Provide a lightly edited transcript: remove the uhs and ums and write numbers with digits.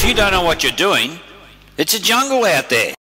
if you don't know what you're doing, it's a jungle out there.